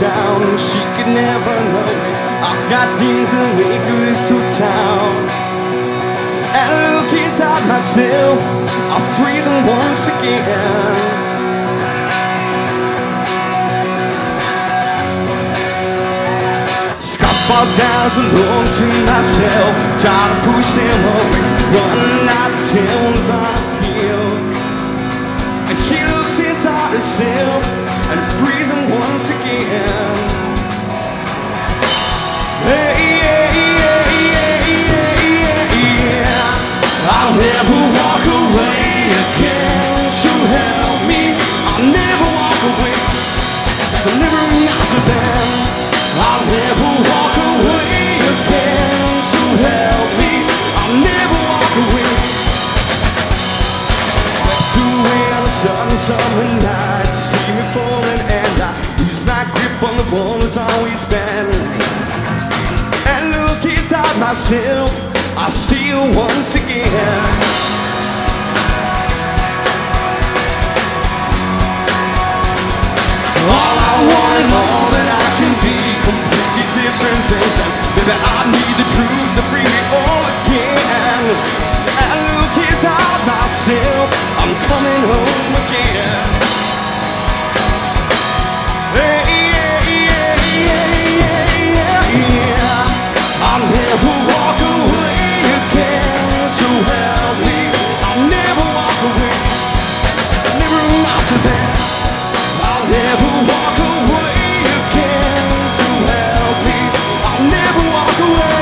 town, she could never know. I've got demons that make this whole town. And look inside myself, I'll free them once again. Scoffball guys alone to myself, try to push them away, running out the towns I feel. And she looks inside herself and frees them once again. I'll never walk away again, so help me. I'll never walk away, delivering after them. I'll never walk away again, so help me. I'll never walk away. To where the sun is summer night, see me falling and I lose my grip on the wall that's always been. And look inside myself, I see you once again. All I want and all that I can be, completely different things. Maybe I need the truth to free me all again. And look inside myself, I'm coming home again. Yeah. I'll never walk away. So help me, I'll never walk away, never after that. I'll never walk away again. So help me, I'll never walk away.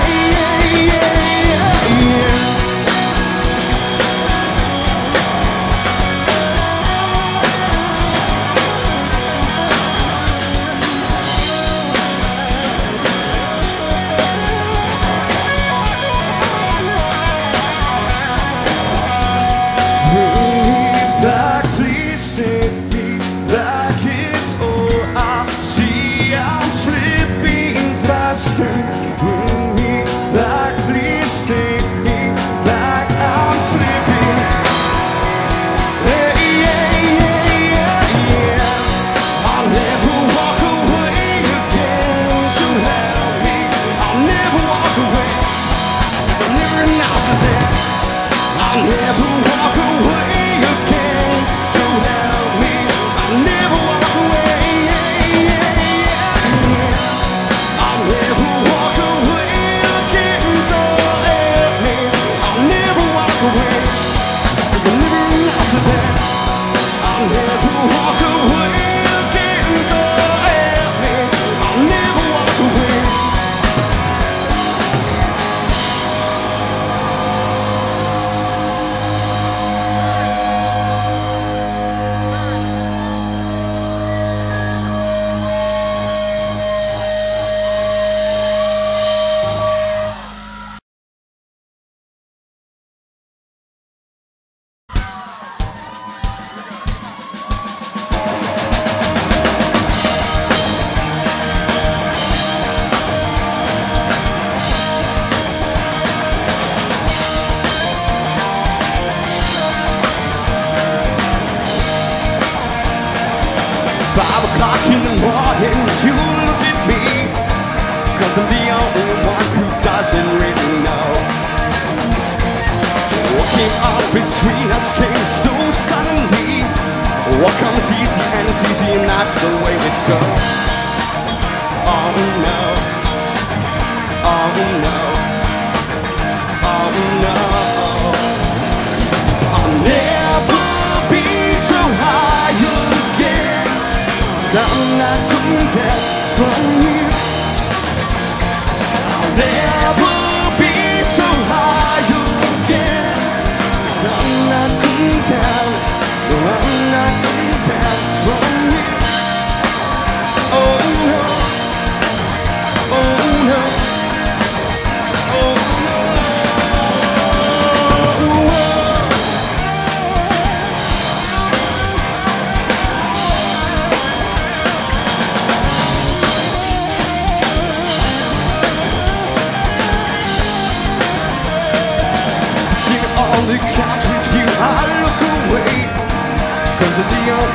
The only one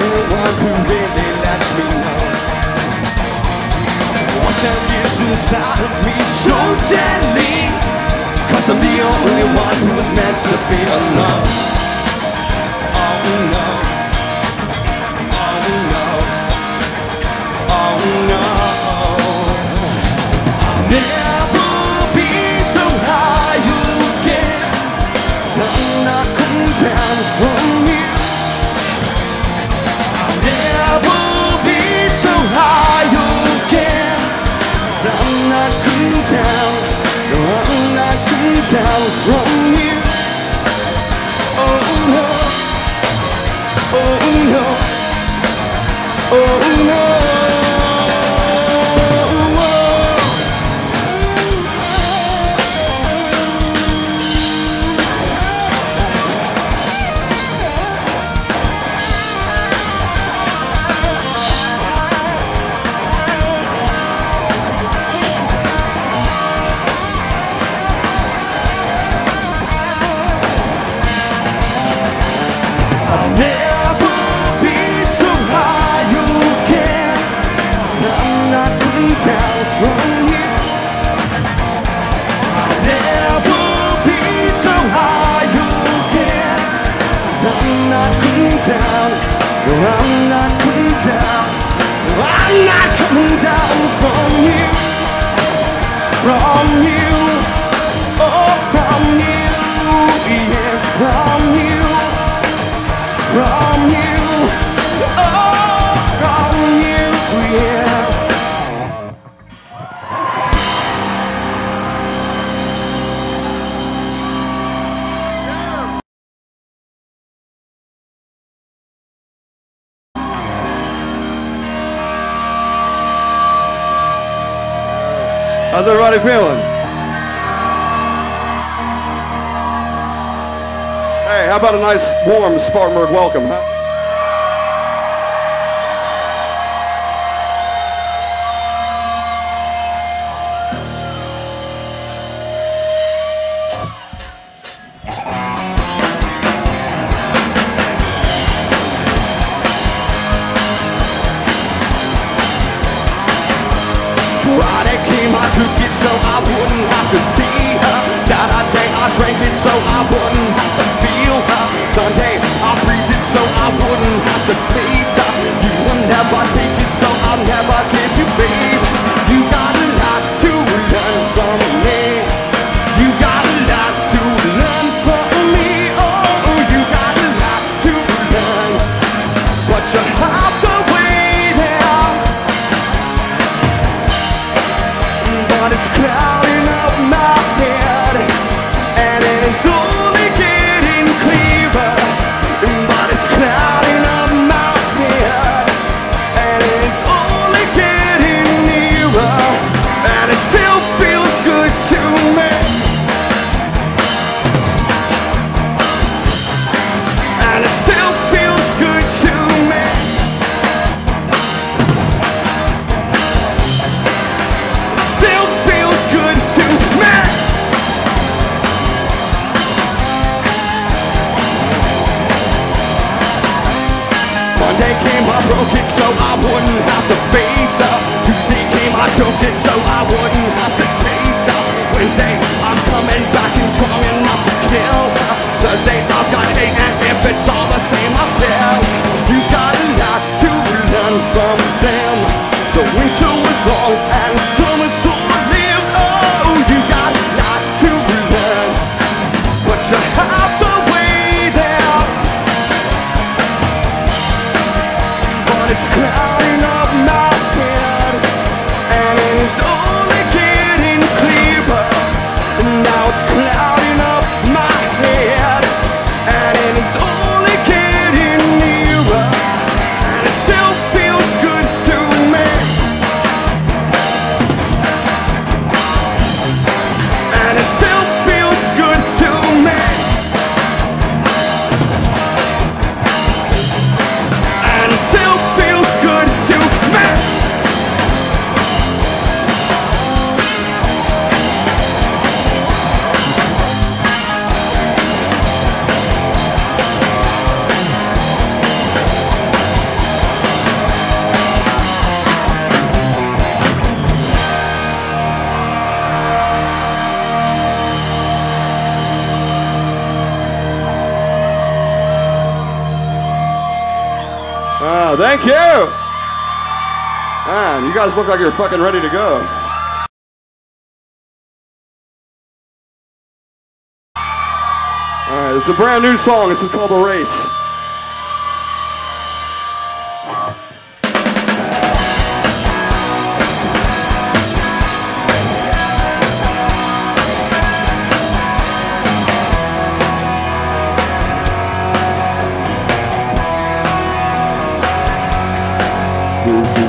who really lets me know. Satan is inside of me so deadly, 'cause I'm the only one who was meant to be alone. Oh no, oh no, oh no. I'll never be so high again. I'm not coming down from you. I'll never be so high again. I'm not coming down. No, I'm not coming down from you. Oh no, oh no, oh no. How's everybody feeling? Hey, how about a nice, warm Spartanburg welcome, huh? Only Wow, thank you. Man, you guys look like you're fucking ready to go. All right, it's a brand new song. This is called The Race.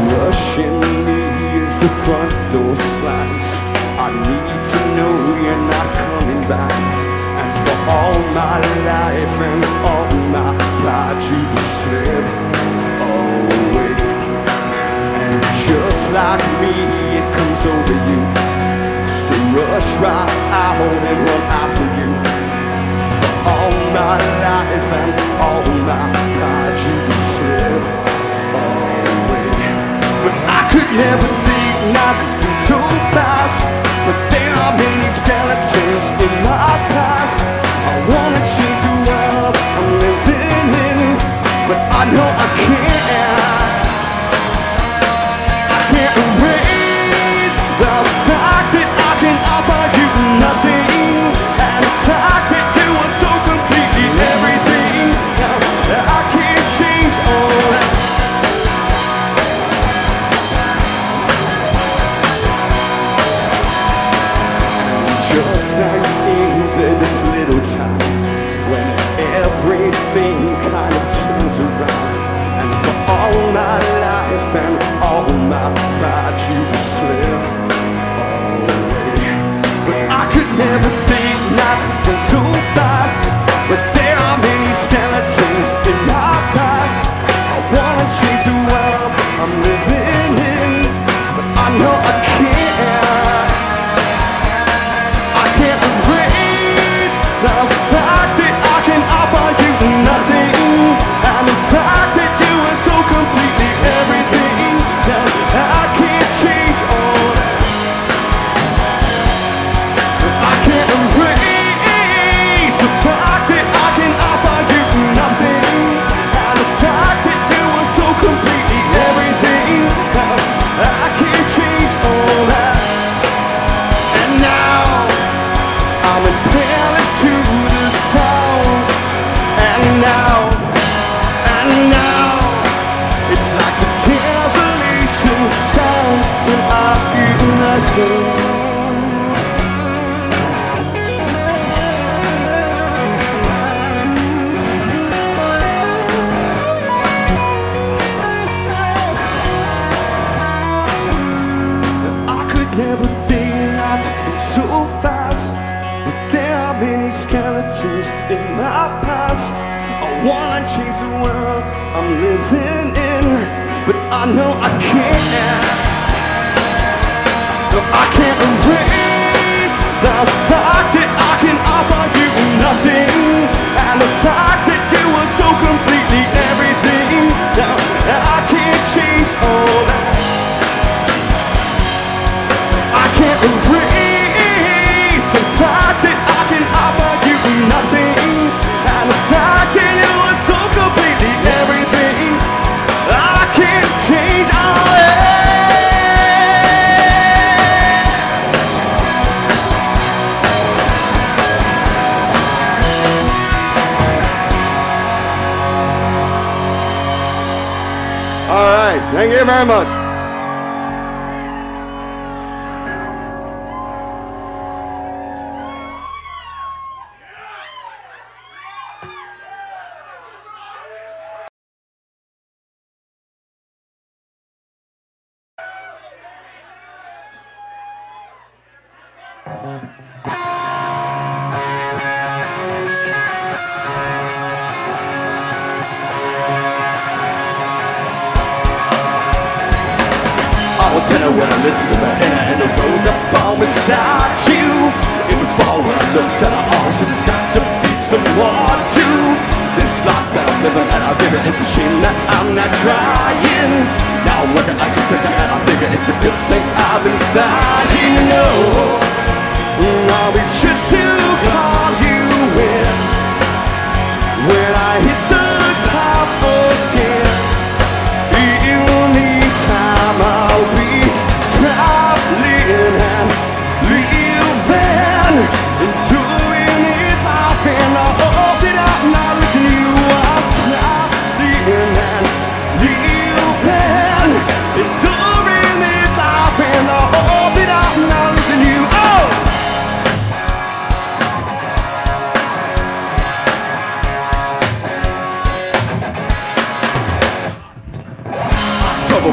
Rushing me as the front door slams. I need to know you're not coming back. And for all my life and all my pride, you just slip away. And just like me, it comes over you. They rush right out and run after you. For all my life and all my pride, you just slip away. Could everything not be so fast? But there are many skeletons in my past. I wanna change the world I'm living in, but I know I can't. I can't erase the fact that I can offer you nothing, and the fact that you are so completely everything that I can't change all that. This little time when everything kind of turns around, and for all my life and all my pride, you just slip away. But I could never think not been so fast. But there are many skeletons in my past. I wanna change the world I'm living in, but I know I can't. The fact that I can offer you nothing, and the fact that you are so completely everything that I can't change all that. I can't erase the fact that I can offer you nothing, and the fact that you are so completely everything that I can't change all that. And now I'm in pain in my past. I wanna change the world I'm living in, but I know I can't. No, I can't erase the fact that I can offer you nothing, and the fact that you were so completely everything now that I can't change all that. I can't erase the fact that I can offer nothing, and the fact that it was so completely everything I can't change all that. All right, thank you very much.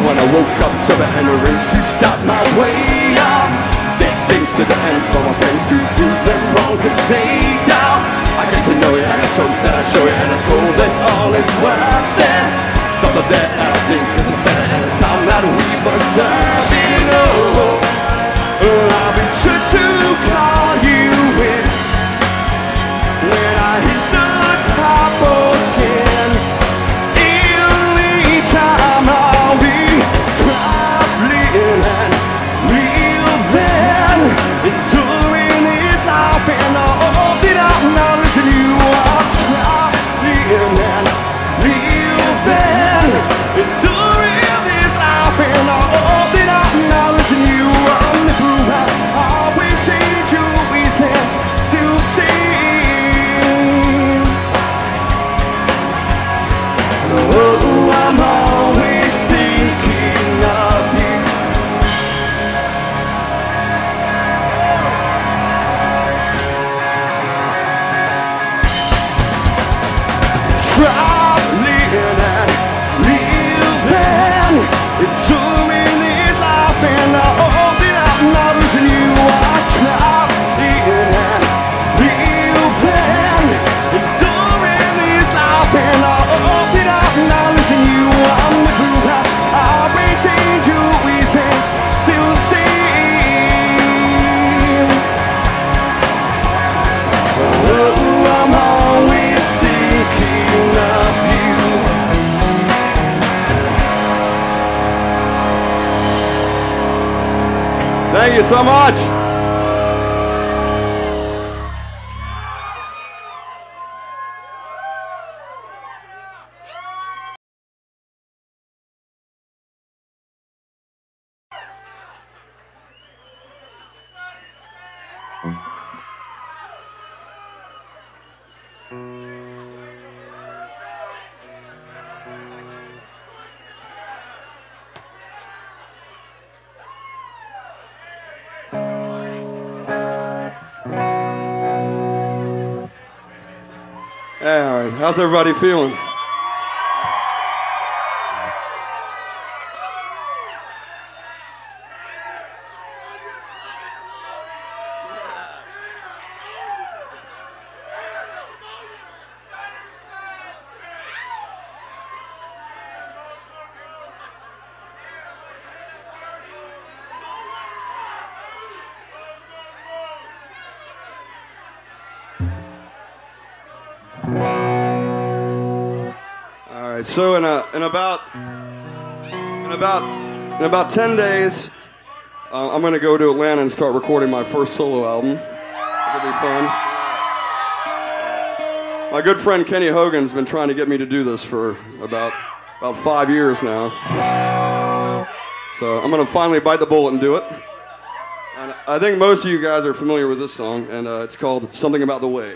When I woke up sober and arranged to stop my way up, did things to the end for my friends to prove them wrong, cause they doubt. I get to know you and I hope that I show you, and I told that all is worth it. Some of that I think isn't better, and it's time that we were serving. Oh, I'll be sure to call you in when I hit the top again. Thank you so much. How's everybody feeling? So in about 10 days, I'm gonna go to Atlanta and start recording my first solo album. It'll be fun. My good friend Kenny Hogan's been trying to get me to do this for about 5 years now. So I'm gonna finally bite the bullet and do it. And I think most of you guys are familiar with this song, and it's called Something About the Way.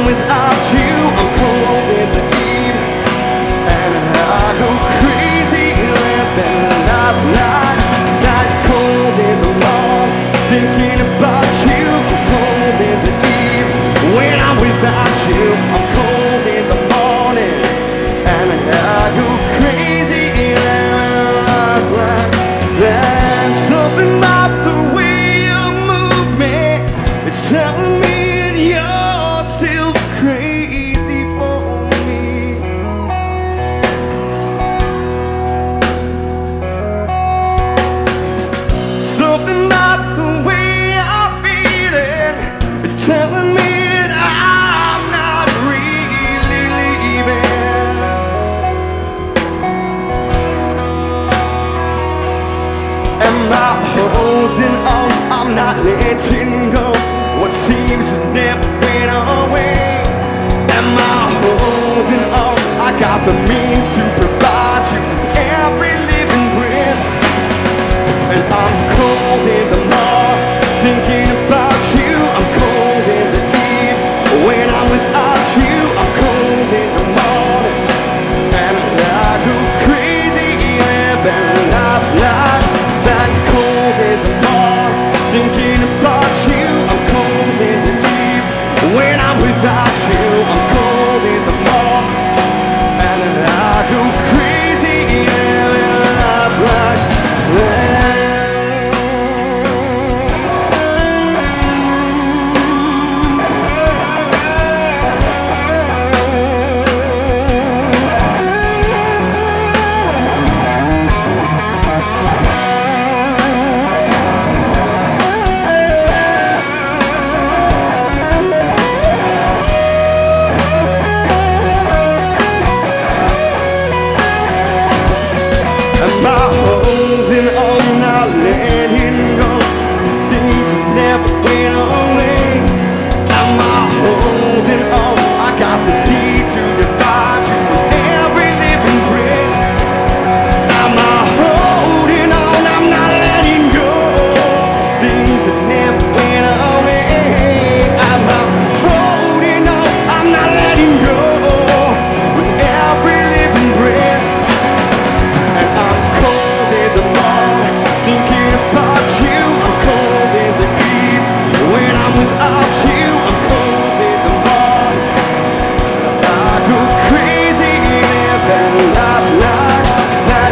Without you, I'm cold in the not letting go. What seems never went away. Am I holding on? I got the means to provide you with every living breath. And I'm cold in the mall, thinking about you. I'm cold in the eve. When I'm without you, I'm cold in the morning. And I go crazy living life like that. Cold in the mall, thinking about you. I'm cold in the eve. When I'm without you, I'm cold in the mall. And I go crazy living life like that.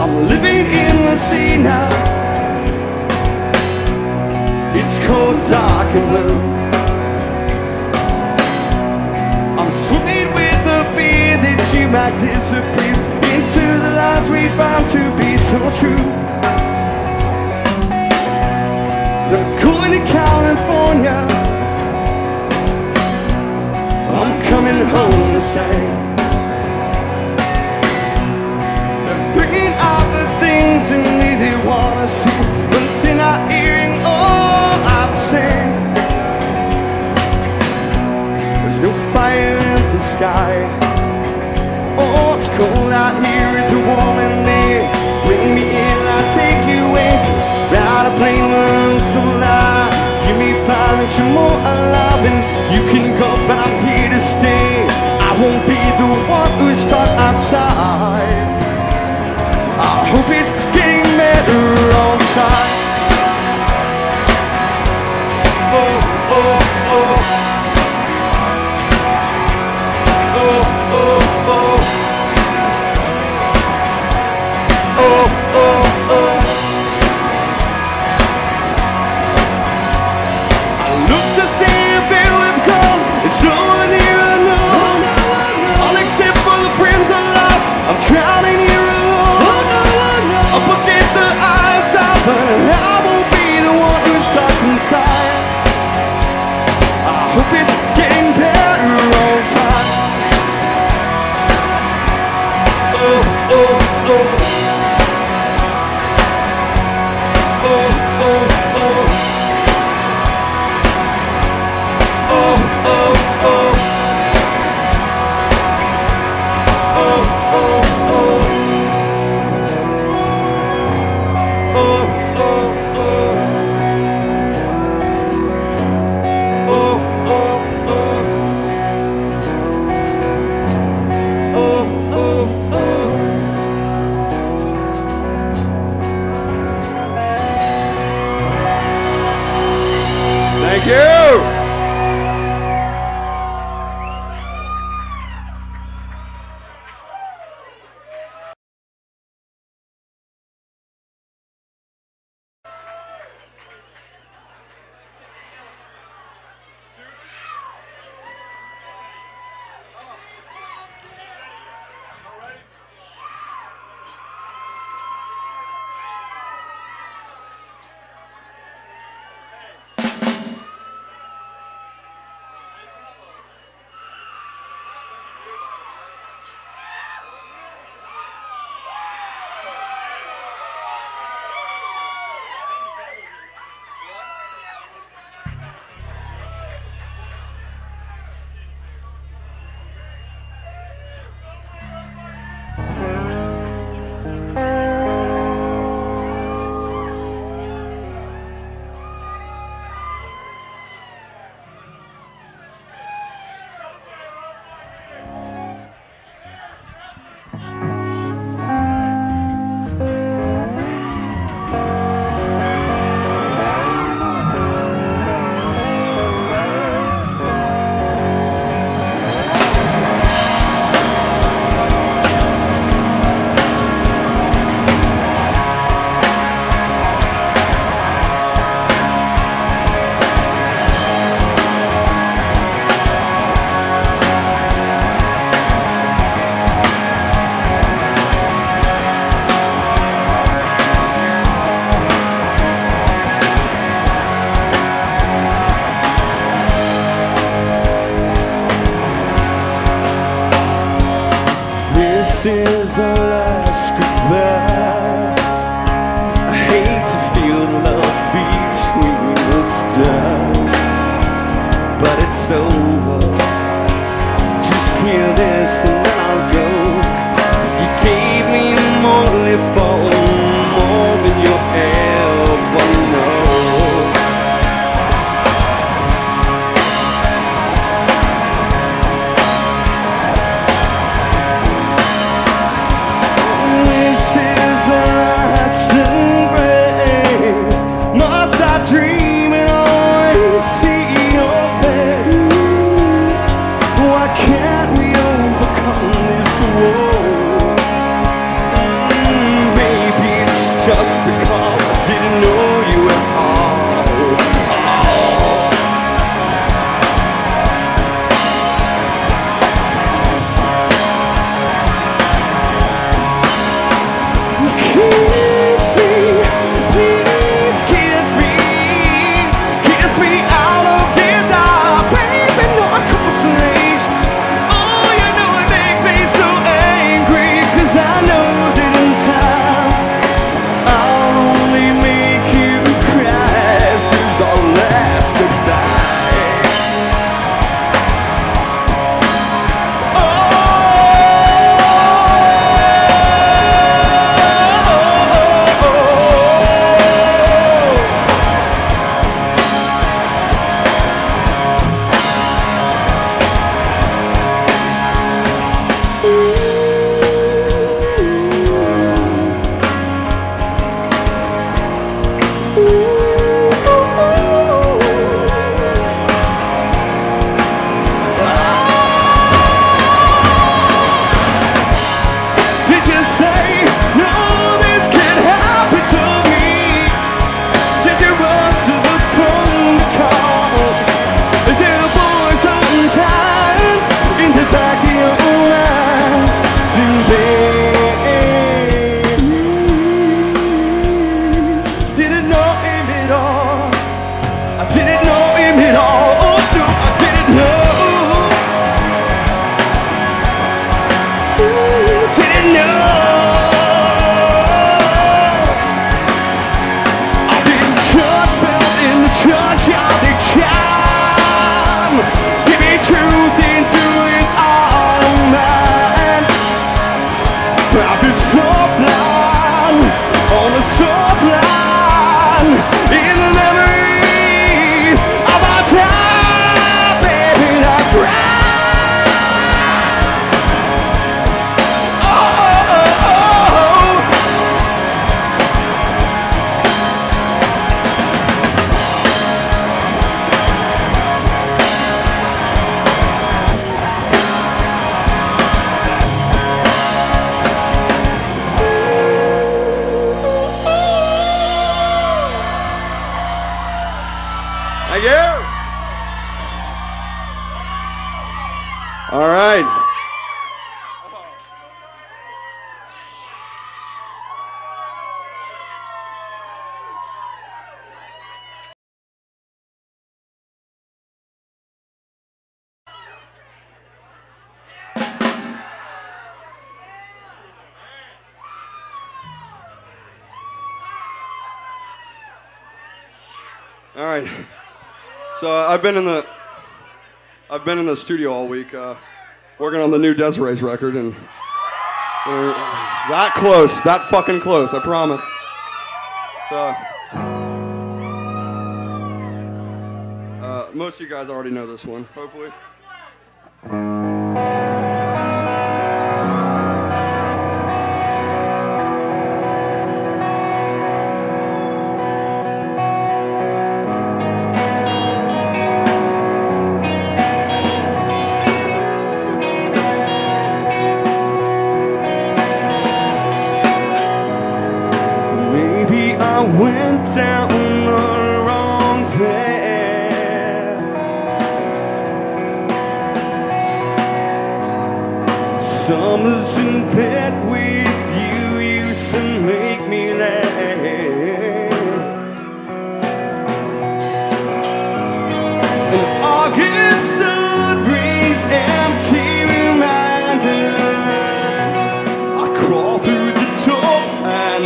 I'm same. They're picking out the things in me they wanna see, but they're not hearing all I've said. There's no fire in the sky. Oh, it's cold out here, it's warm in there. Bring me in, I'll take you into ride a plane where I'm so alive. Give me 5 that you're more alive and you can go, but I'm here to stay. I won't be the one who's stuck outside. I hope it's getting better all the time. Oh, oh, oh. Oh, oh, oh. Oh, oh, oh. All right. So I've been in the studio all week working on the new Dezeray's record, and we're that close, that fucking close, I promise. So most of you guys already know this one, hopefully. Went down the wrong path. Summers in bed with you used to make me laugh. In August sun brings empty reminder. I crawl through the door and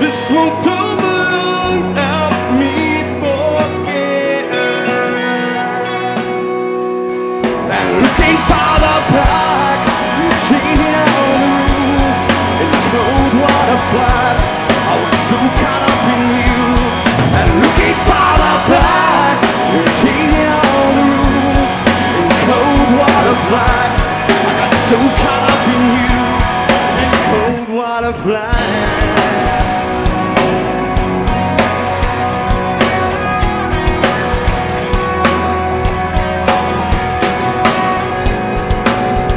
this won't come along, helps me forget. And we can't follow back, changing our rules. In the cold water flat, I was so caught up in you. And we can't follow back, changing our rules. In the cold water flat, I got so caught up in you. In the cold water flat.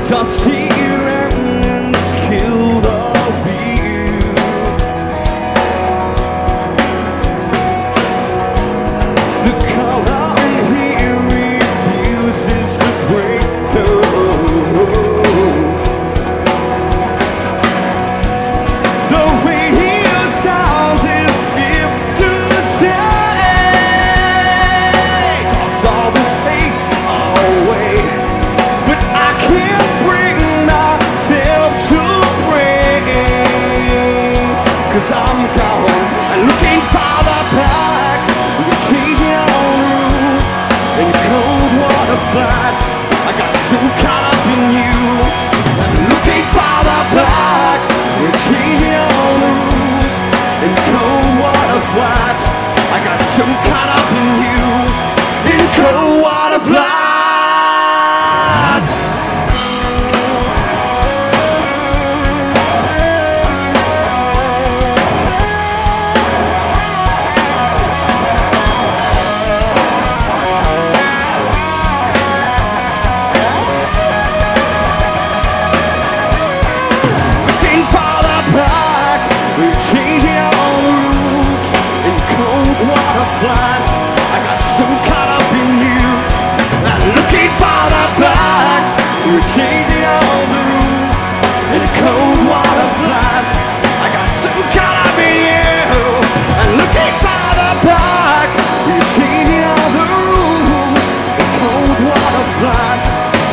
Dusty remnants killed all you. The color in here refuses to break through. The radio sound is if to say, toss all this hate away, but I can't bring myself to break, 'cause I'm gone and looking for the pack. We're changing our rules in cold water flats. I got so caught up in you. And looking for the pack. We're changing our rules in cold water flats. I got so caught up in you. In cold water flats. I got so caught up in you. I'm looking for the back. We're changing all the rules in a cold water flash. I got so caught up in you. I'm looking for the back. We're changing all the rules in a cold water flash.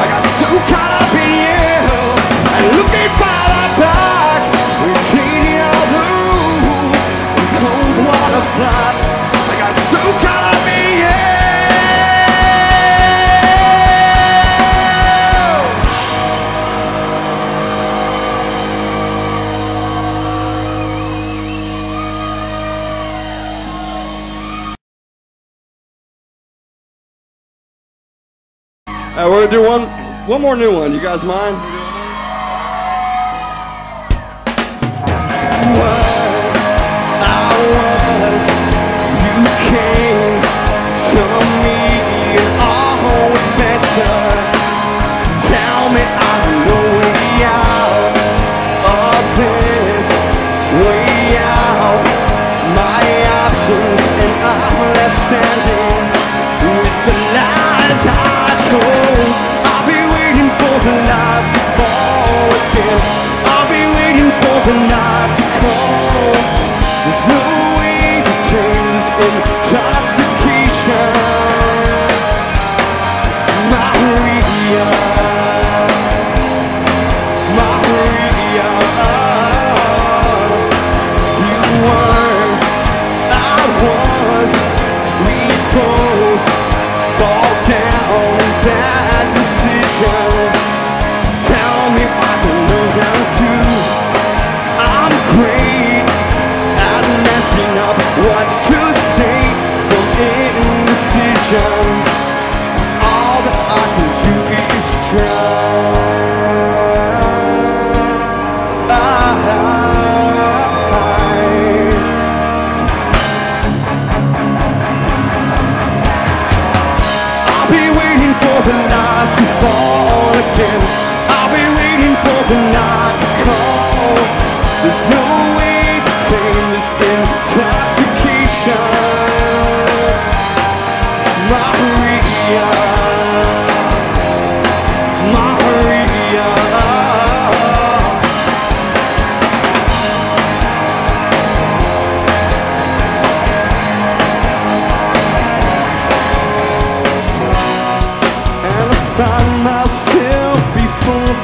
I got so caught up in you. I'm looking for the back. We're changing all the rules in a cold water flash. So caught up in you. All right, we're gonna do one more new one. You guys mind? Standing with the lies I told, I'll be waiting for the lies.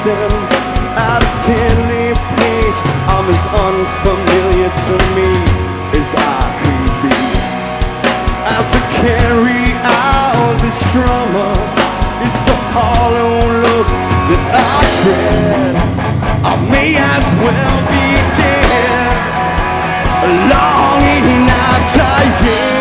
them at a tinny pace. I'm as unfamiliar to me as I could be. As I carry out this drama, it's the hollow load that I dread. I may as well be dead, long enough to yell.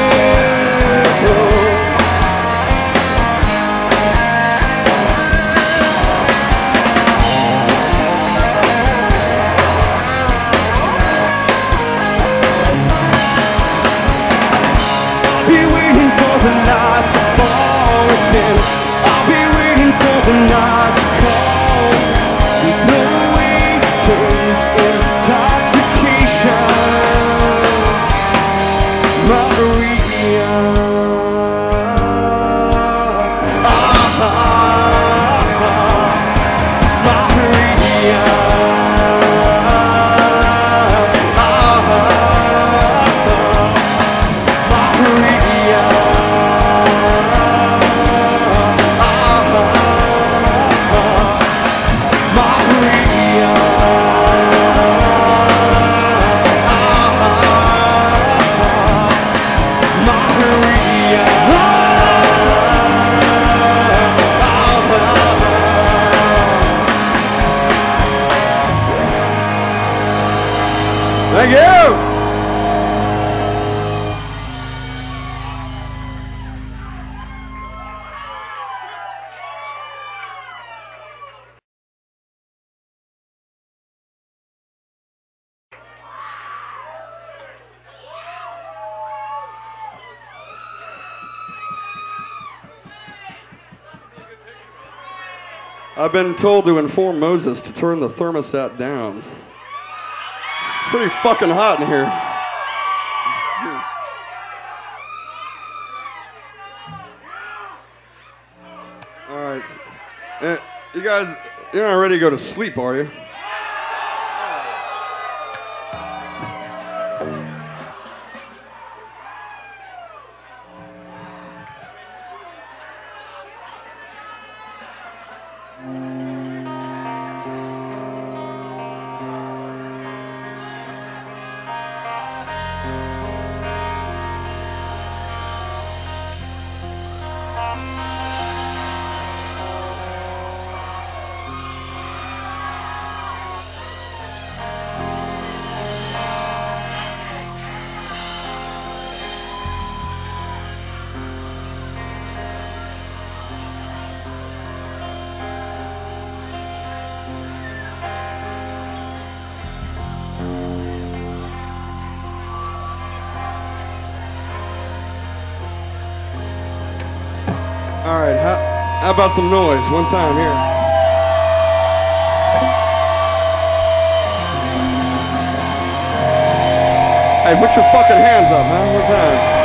I've been told to inform Moses to turn the thermostat down. It's pretty fucking hot in here. All right. You guys, you're not ready to go to sleep, are you? How about some noise one time here? Hey, put your fucking hands up, man, one time.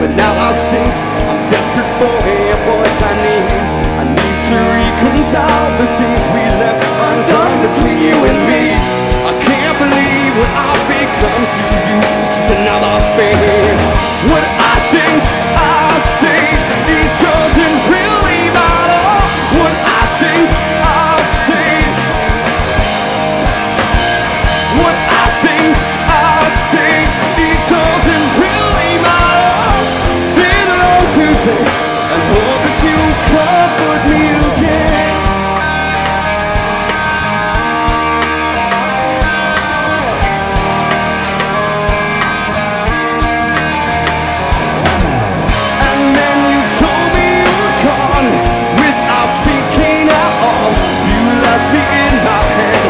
But now I'll sing, I'm desperate for a boy. reconcile the things we left undone between you and me. I can't believe what I've become to you, just another face. What I think I say, it doesn't really matter. What I think I say, what I think I say, it doesn't really matter. Send it all to take and hope that you comfort me again. And then you told me you were gone without speaking at all. You left me in my head,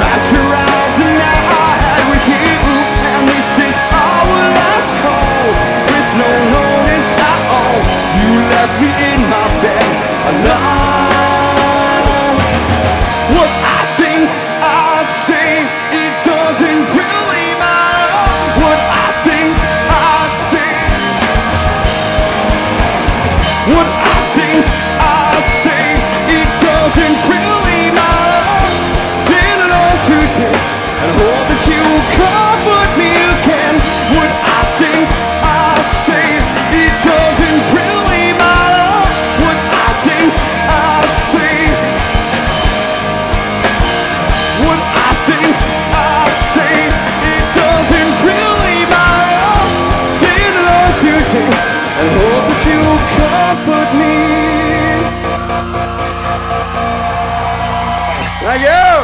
wrapped around the night I had with you. And this is our last call, with no notice at all. You left me in my bed alone. What I think I say, it doesn't really matter. What I think I say, what I think I say, it doesn't really matter. Send it all to take and hope that you comfort me again. What I think I say, it doesn't really matter. What I think I say, what I think I say, it doesn't really matter. Send it all to take and hope that you comfort me. Thank you.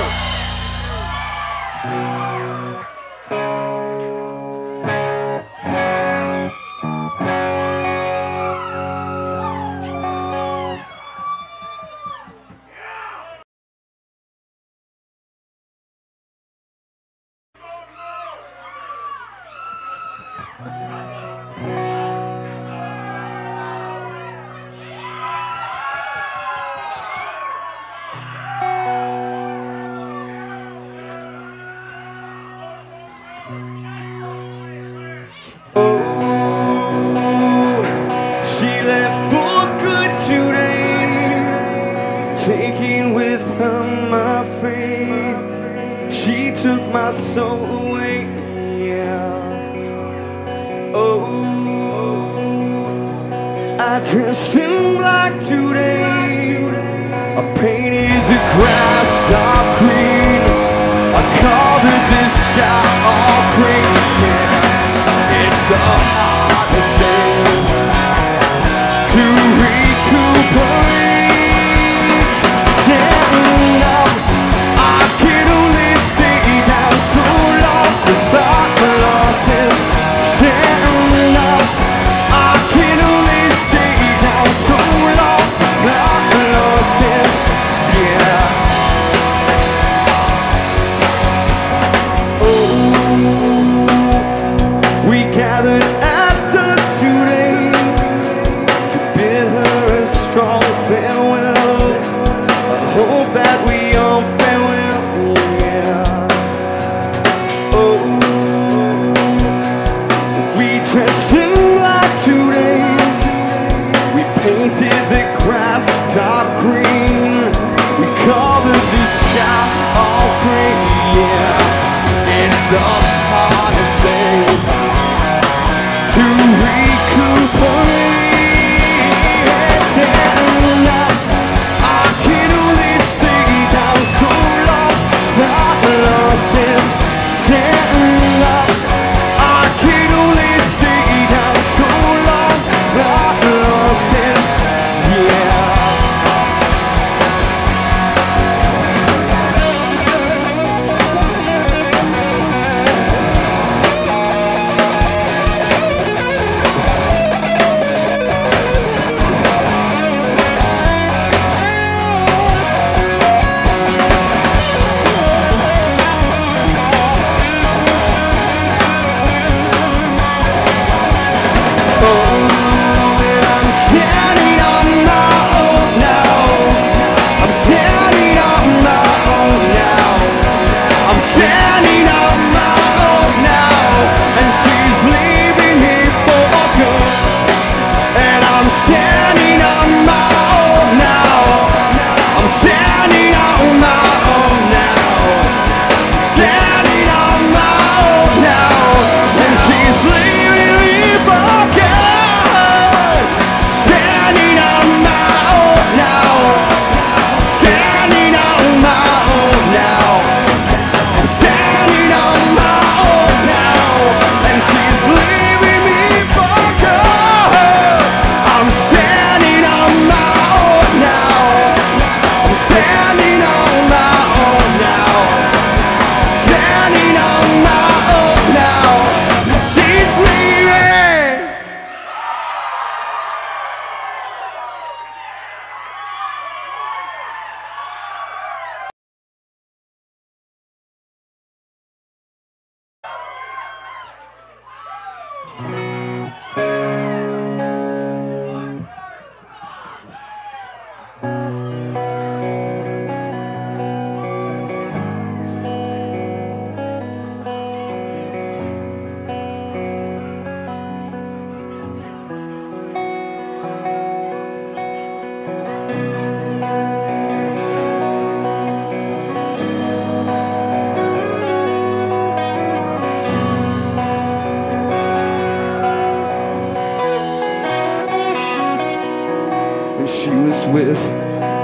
with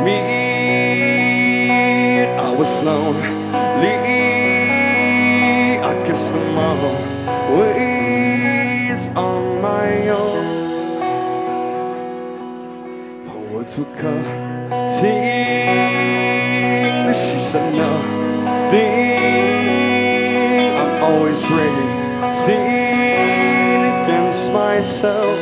me. I was lonely, I guess I'm always on my own. Her words were cutting, she said nothing. I'm always racing against myself.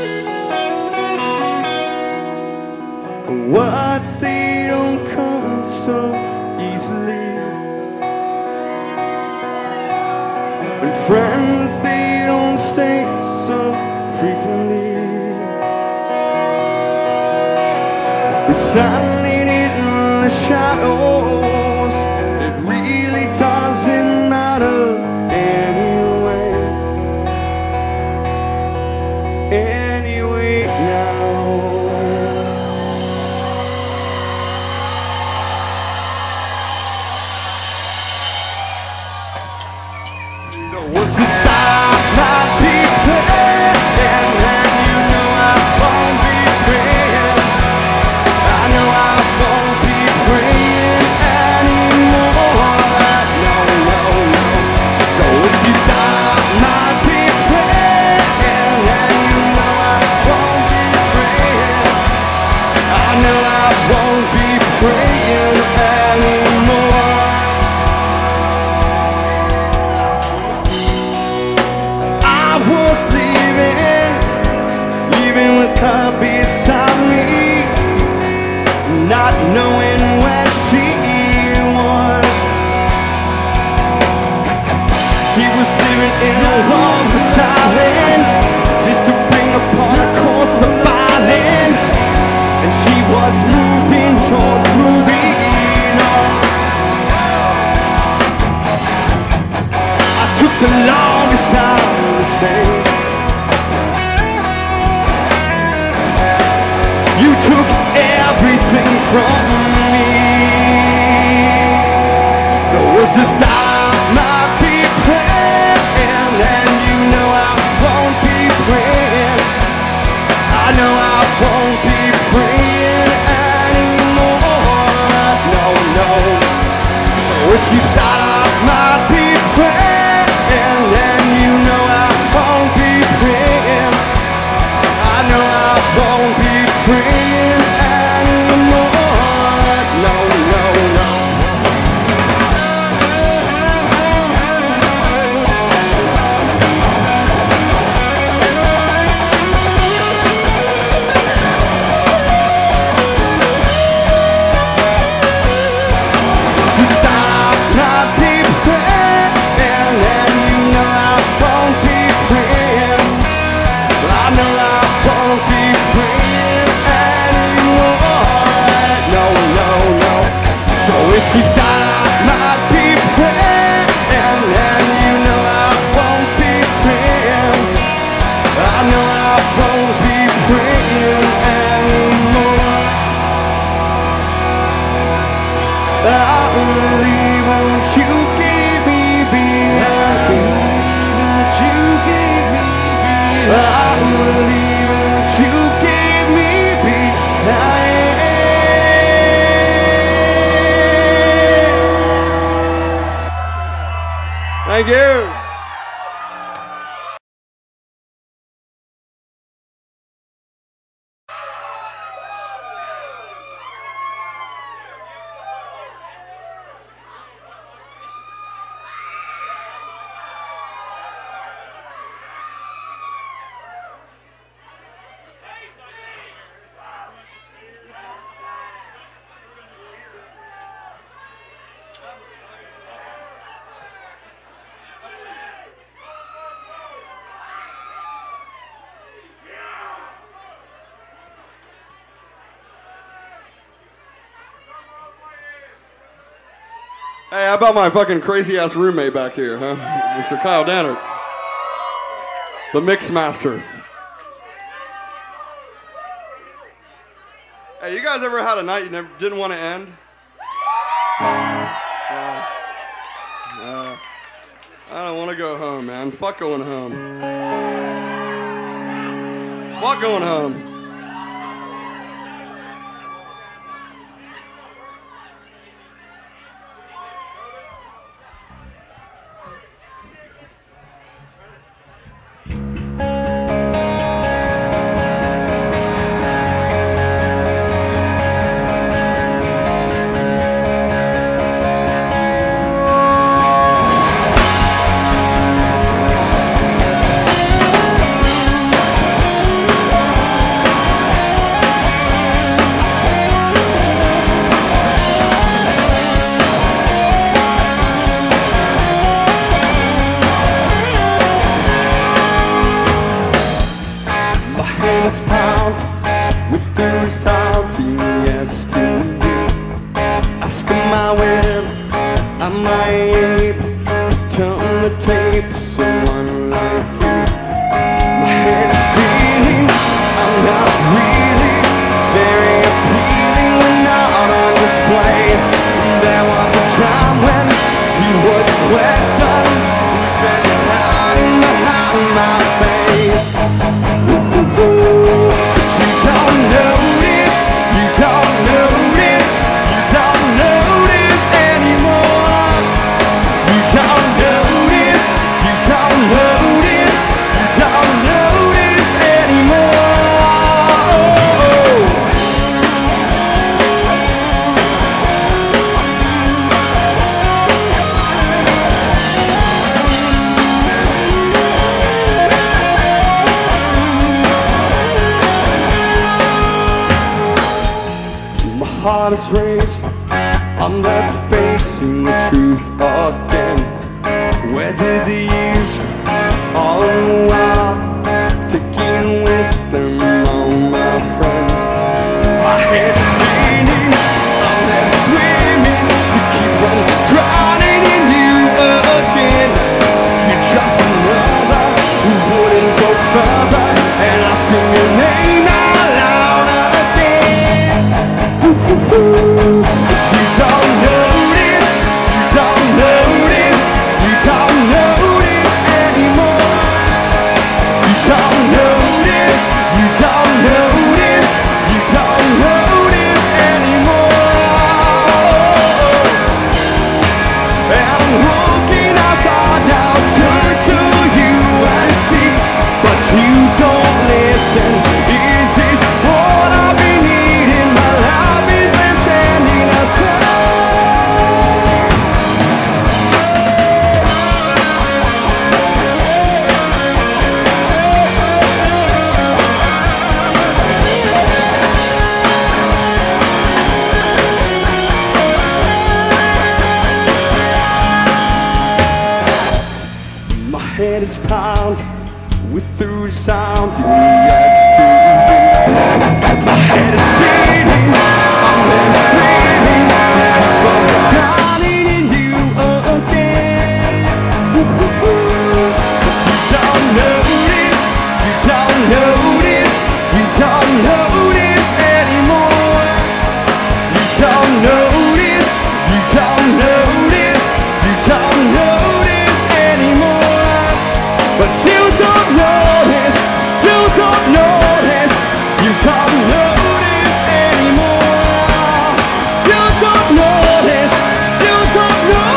Words, they don't come so easily, and friends, they don't stay so frequently. We're standing in the shadows, it really doesn't matter anyway. Anyway now. The longest time to say you took everything from me. There was a time I'd be praying, and you know I won't be praying. I know I won't be praying anymore. No, no. If you thought I might be praying, thank you. Hey, how about my fucking crazy-ass roommate back here, huh? Mr. Kyle Dannert, the mix master. Hey, you guys ever had a night you never didn't want to end? I don't want to go home, man. Fuck going home. Fuck going home. tape, tell me the tape, someone like you. My head is spinning, I'm not really very appealing when not on display. There was a time when he would question, he's been hiding behind my face. But you don't notice, you don't notice, you don't notice anymore. You don't notice, you don't notice, you don't notice anymore. My heart is racing, I'm left facing the truth again. Where did they use her? All the while taking with them all my friends. My head is spinning, I'm left swimming to keep from drowning in you again. You're just another who wouldn't go further, and I scream your name out loud again. But you don't notice, you don't notice, you don't notice anymore. You don't notice, you don't notice, you don't notice anymore. I'm walking outside now, turn to you and speak, but you don't listen. Is this what I've been needing? My life is left standing outside. My head is pound with the sound in yes to you. My head is spinning, I'm left swimming to keep from drowning in you again. But you don't notice, you don't notice, you don't notice anymore. You don't notice, you don't notice, you don't notice anymore. But you don't notice, you don't notice, you don't notice anymore. You don't notice, you don't notice, you don't notice anymore.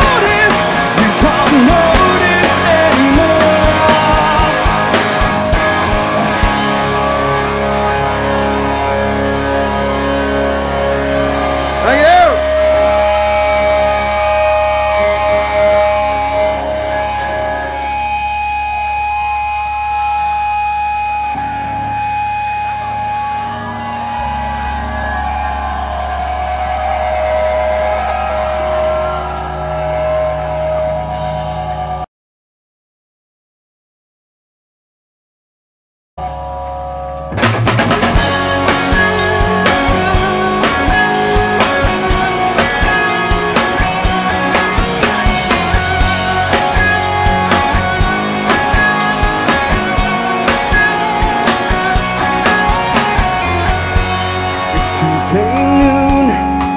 Thank you. It's Tuesday noon,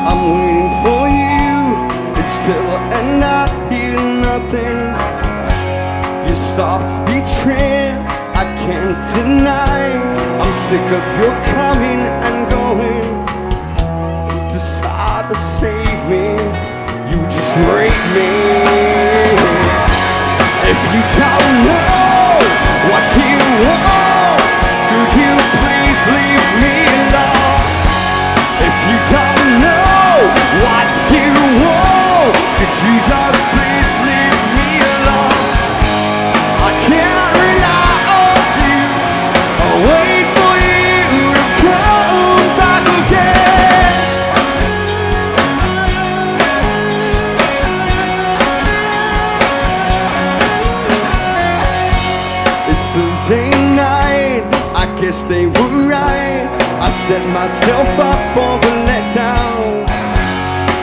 I'm waiting for you. It's still and I hear nothing. Your soft speech trend, I can't deny. I'm sick of your coming and going. You decide to save me, you just rape me. If you don't know what you want, could you please leave me alone? If you don't know what you want, could you just please leave me alone? I can't rely on you, I'll wait for you to come back again. It's Thursday night, I guess they were right. I set myself up for a letdown.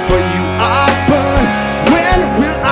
For you I burn, when will I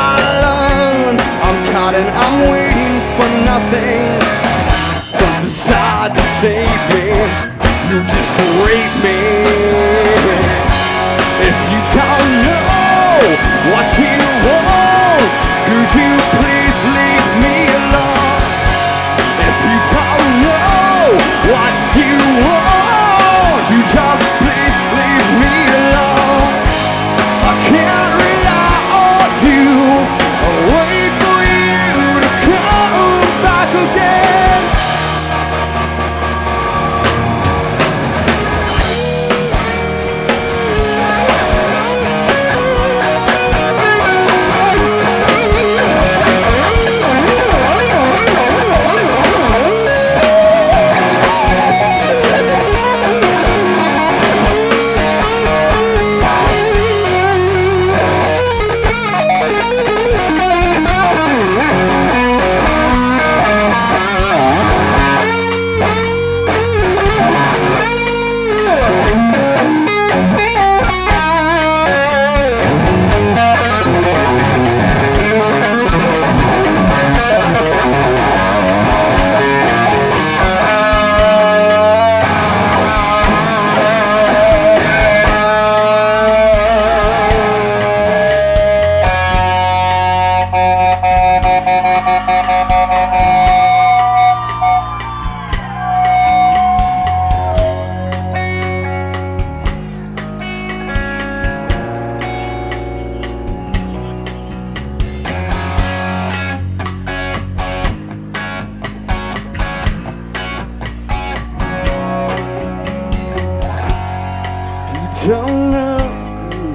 Don't know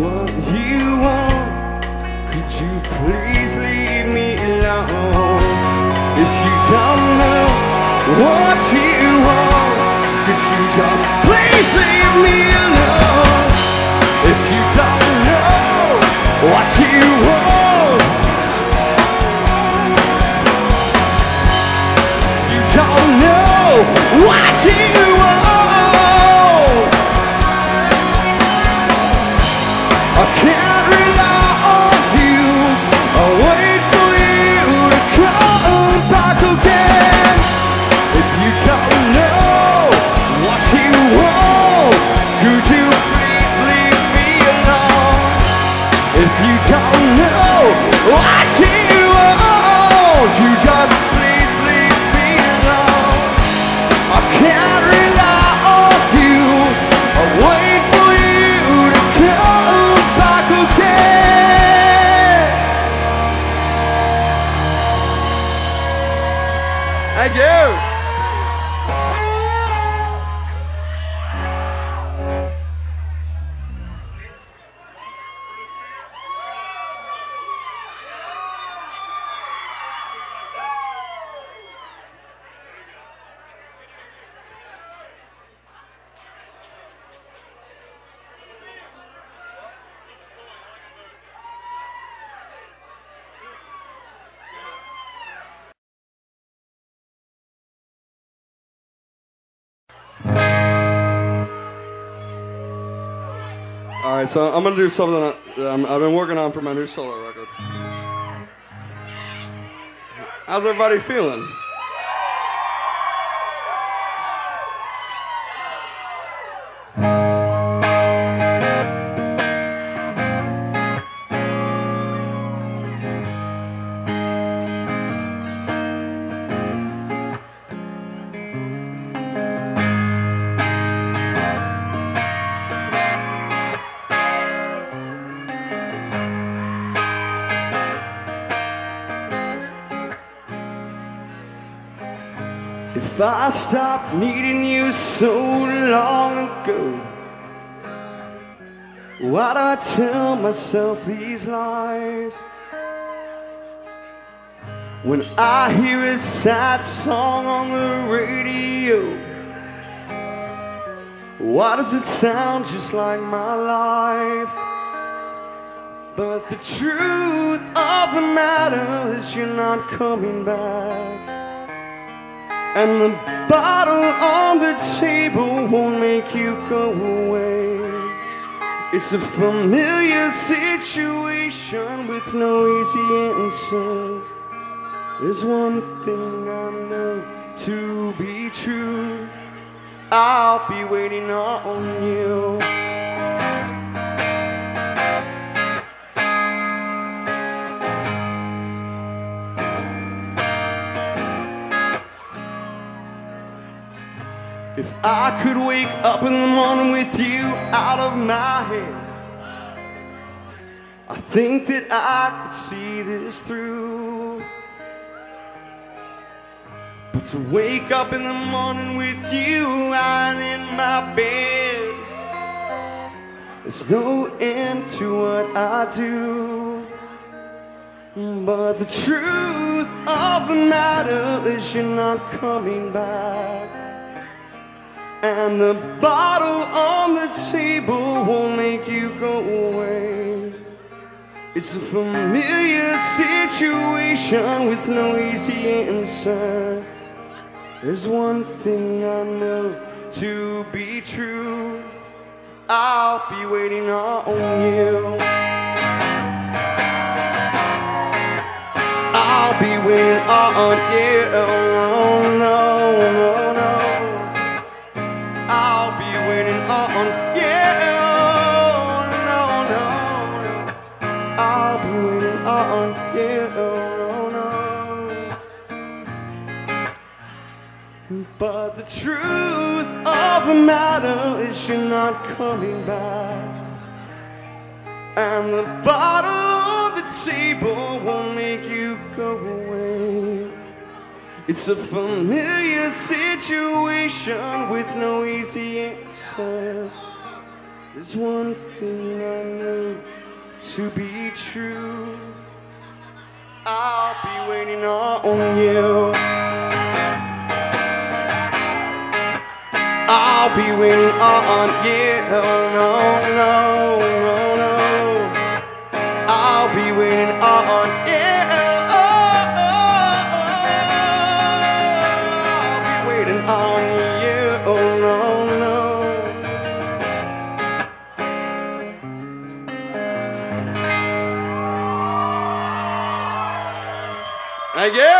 what you want. Could you please leave me alone? If you don't know what you want, could you just please leave me alone? If you don't know what you want, you don't know what you want. I can't rely on you. I'll wait for you to come back again. If you don't know what you want, could you please leave me alone? If you don't know what you want, you just please leave me alone. I can't rely on you. I'll wait for you to come. Thank you. Alright, so I'm going to do something that I've been working on for my new solo record. How's everybody feeling? If I stopped needing you so long ago, why do I tell myself these lies? When I hear a sad song on the radio, why does it sound just like my life? But the truth of the matter is you're not coming back, and the bottle on the table won't make you go away. It's a familiar situation with no easy answers. There's one thing I know to be true: I'll be waiting on you. If I could wake up in the morning with you out of my head, I think that I could see this through. But to wake up in the morning with you lying in my bed, there's no end to what I do. But the truth of the matter is you're not coming back, and the bottle on the table won't make you go away. It's a familiar situation with no easy answer. There's one thing I know to be true: I'll be waiting on you. I'll be waiting on you. Oh, no, no. I'll be waiting on you. But the truth of the matter is you're not coming back, and the bottom of the table won't make you go away. It's a familiar situation with no easy answers. There's one thing I know to be true: I'll be waiting on you. I'll be waiting on you. No, no, no, no. I'll be waiting on you. I'll be waiting on you. No, no. Thank you.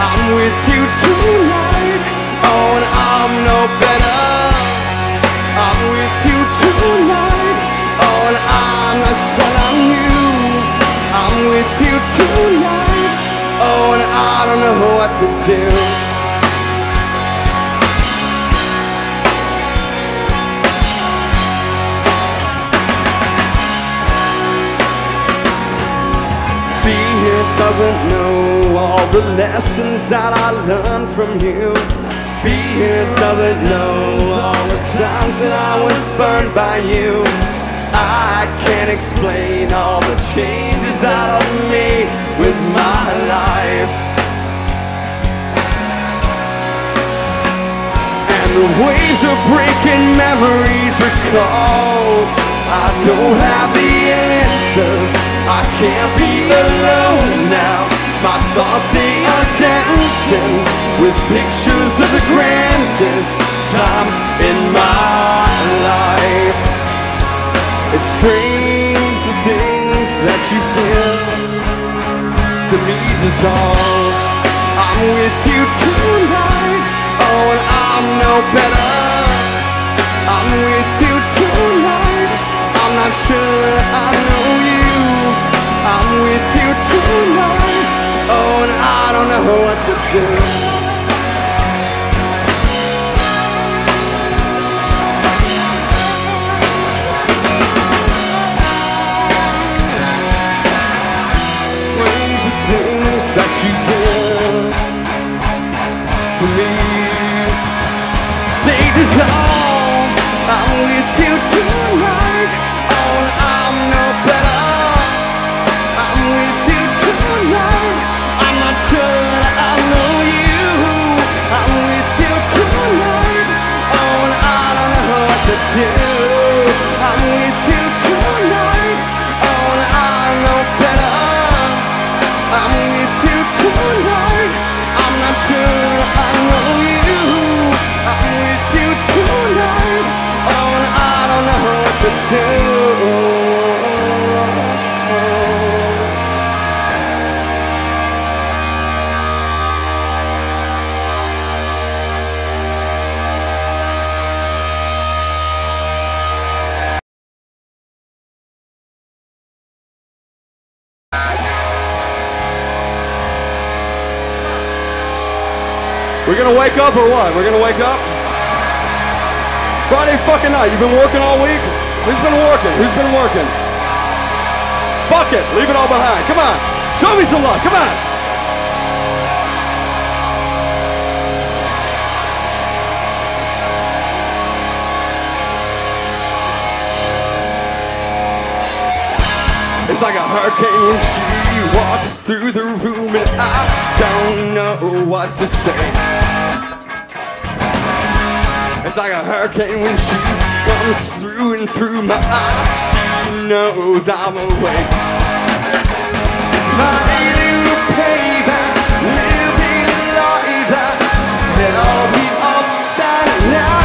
I'm with you tonight. I'm not sure I know you. We're gonna wake up or what? We're gonna wake up? Friday fucking night, you've been working all week? Who's been working? Who's been working? Fuck it, leave it all behind, come on. Show me some love, come on. It's like a hurricane when she walks through the room and I don't know what to say. It's like a hurricane when she comes through and through my eyes. She knows I'm awake. It's my new payback, living like that. Then I'll be up that night.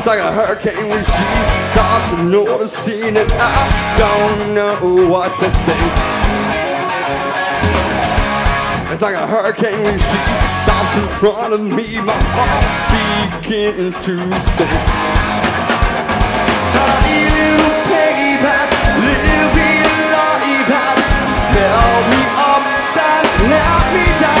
It's like a hurricane when she starts noticing and I don't know what to think. It's like a hurricane when she stops in front of me, my heart begins to sink. I need a little payback, living like that. Melt me up, that let me down.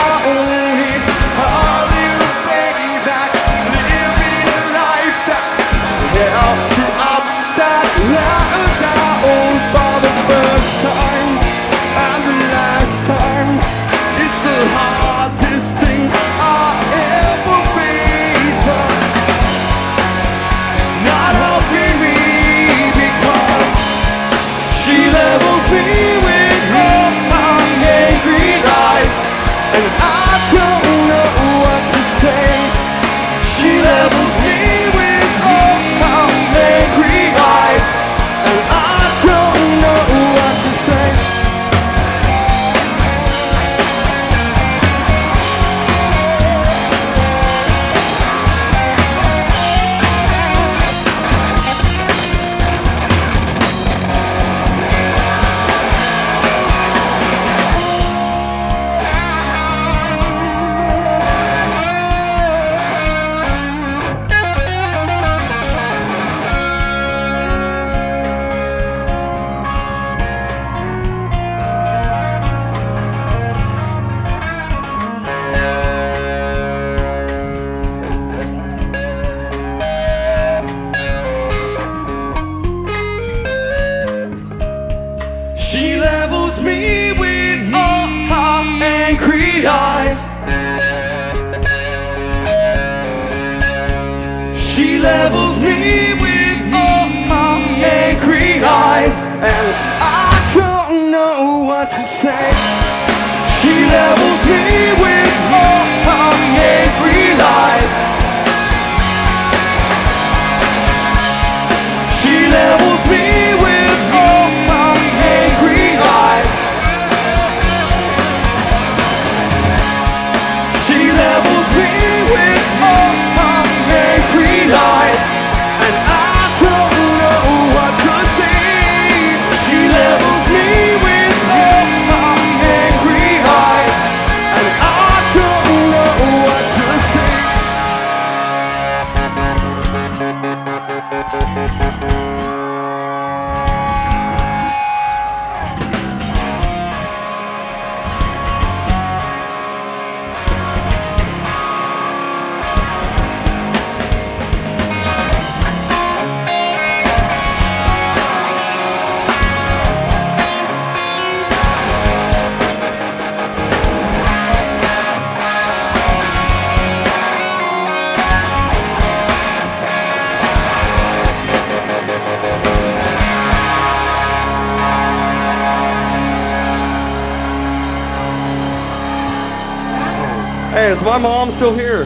Is my mom still here?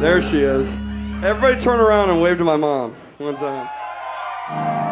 There she is. Everybody turn around and wave to my mom one time.